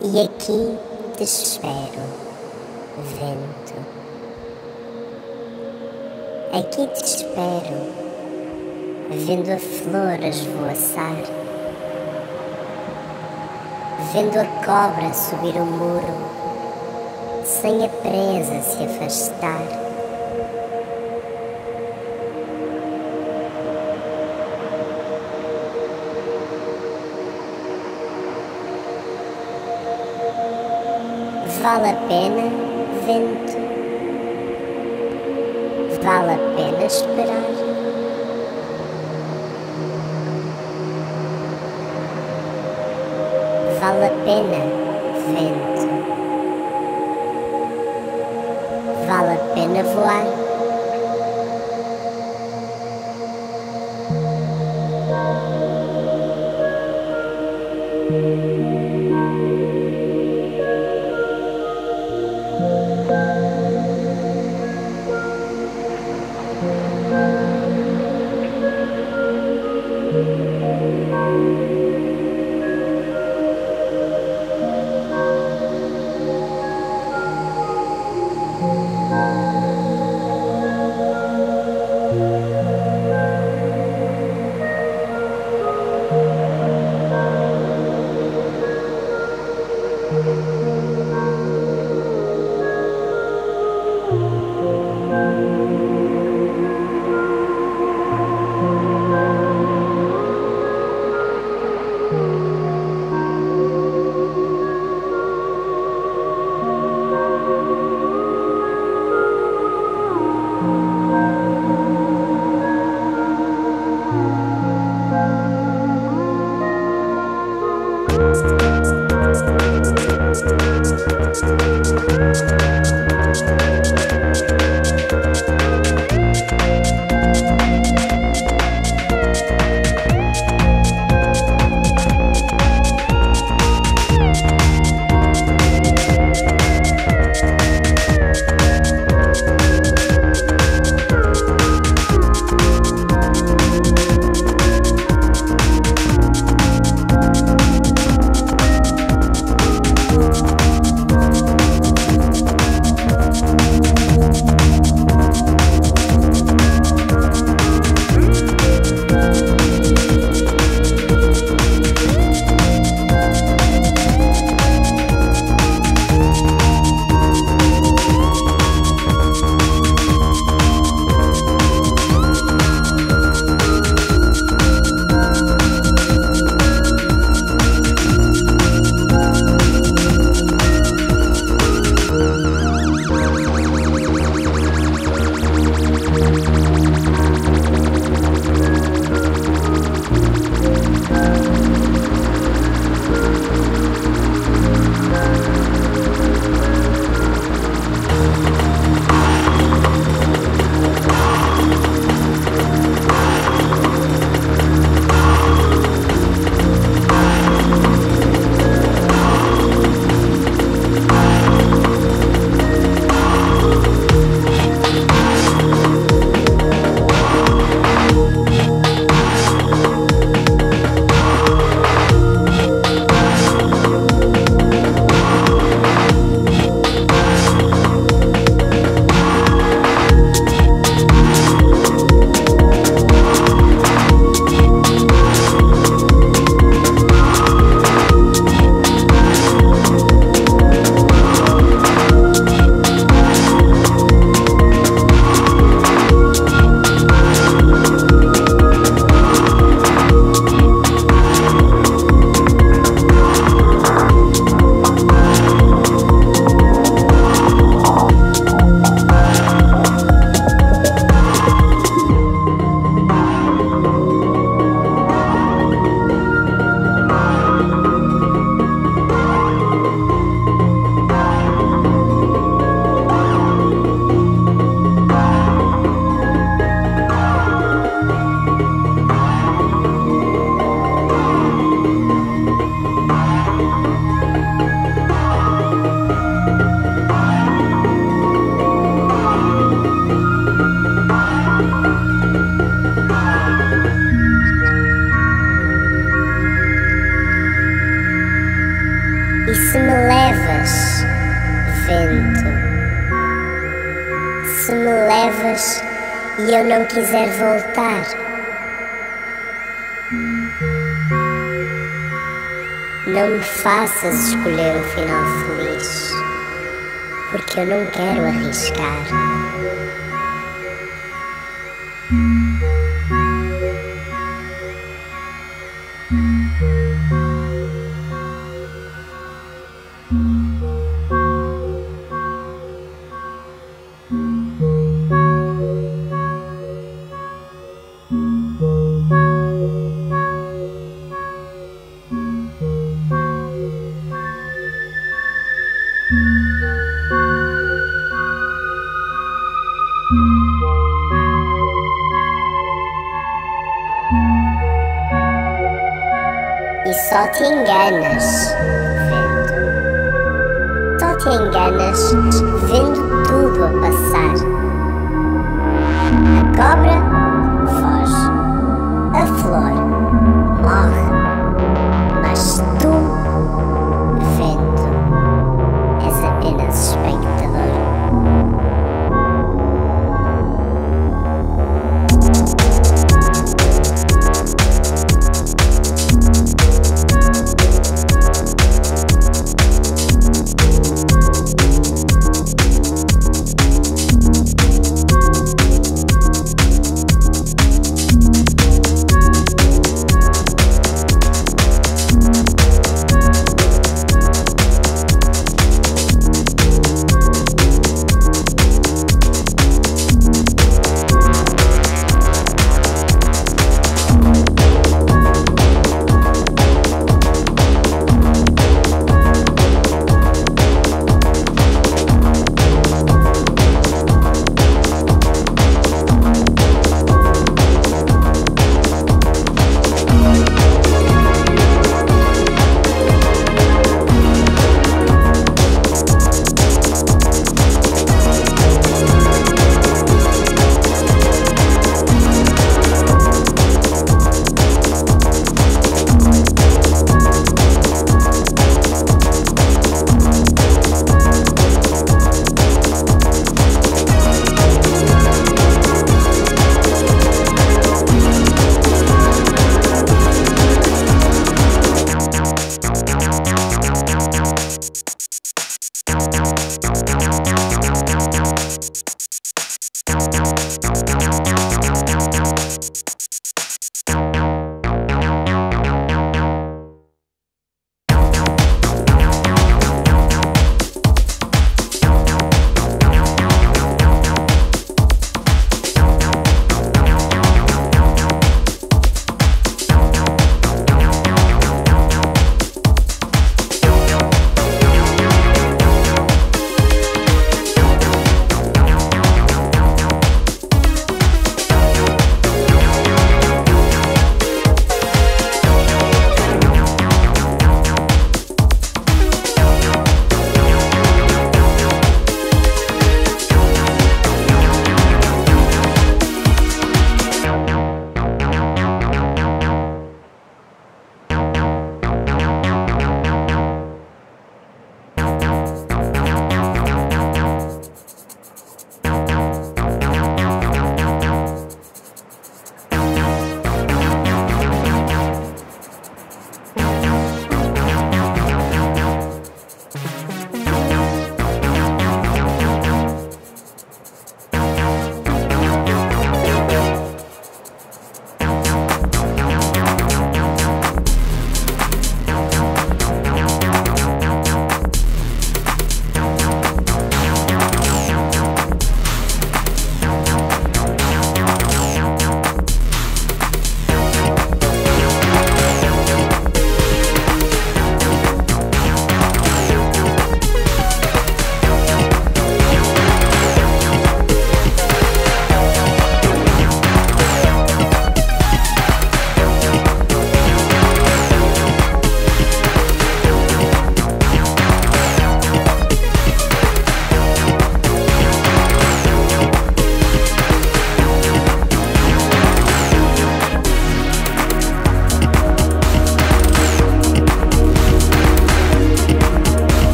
e aqui te espero, vento. Aqui te espero, vendo a flor a esvoaçar, vendo a cobra subir o muro, sem a presa se afastar. Vale a pena, vento, vale a pena esperar. Vale a pena, vento, vale a pena voar. levas, vento. Se me levas e eu não quiser voltar, não me faças escolher um final feliz, porque eu não quero arriscar. E só te enganas, vendo. Só te enganas vendo tudo a passar. A cobra foge, a flor morre, mas tu, vendo, és apenas espectador.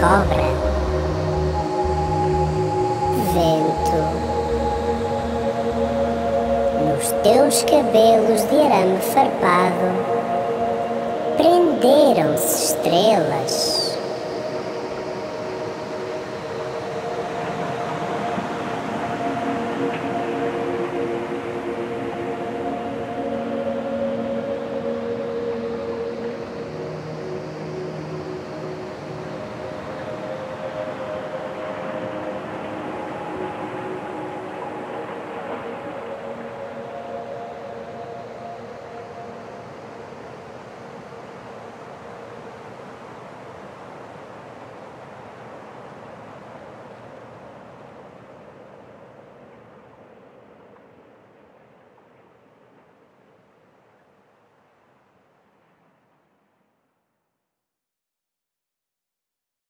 cobra, vento, nos teus cabelos de arame farpado prenderam-se estrelas.